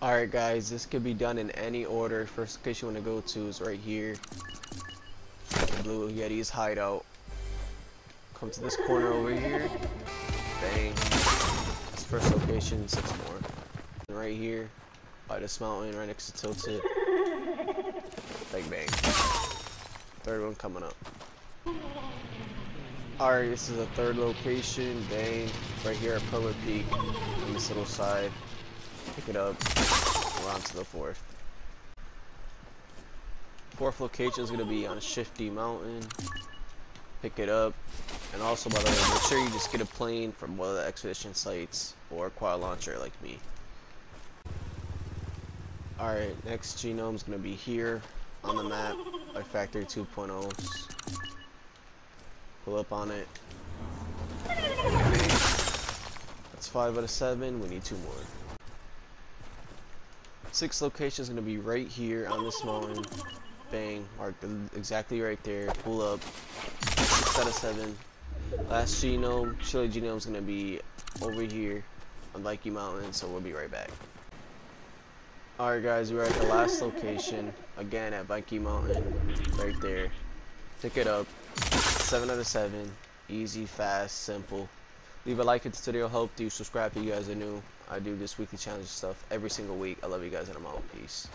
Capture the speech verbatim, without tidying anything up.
Alright guys, this could be done in any order. First place you want to go to is right here. Blue Yeti's hideout. Come to this corner over here. Bang. That's first location, six more. And right here, by this mountain, right next to Tilted. Bang bang. Third one coming up. Alright, this is the third location. Bang. Right here at Polar Peak. On this little side. Pick it up. We're on to the fourth. Fourth location is going to be on Shifty Mountain. Pick it up. And also, by the way, make sure you just get a plane from one of the expedition sites or a quad launcher like me. Alright, next genome is going to be here on the map by Factory two point oh. Pull up on it. That's five out of seven. We need two more. Sixth location is going to be right here on this mountain. Bang, marked exactly right there. Pull up. Six out of seven. Last genome, Chilly Gnome, is going to be over here on Viki Mountain, so we'll be right back. Alright guys, we're at the last location, again at Viki Mountain, right there. Pick it up. Seven out of seven. Easy, fast, simple. Leave a like if this video helped you, subscribe if you guys are new. I do this weekly challenge stuff every single week. I love you guys and I'm out. Peace.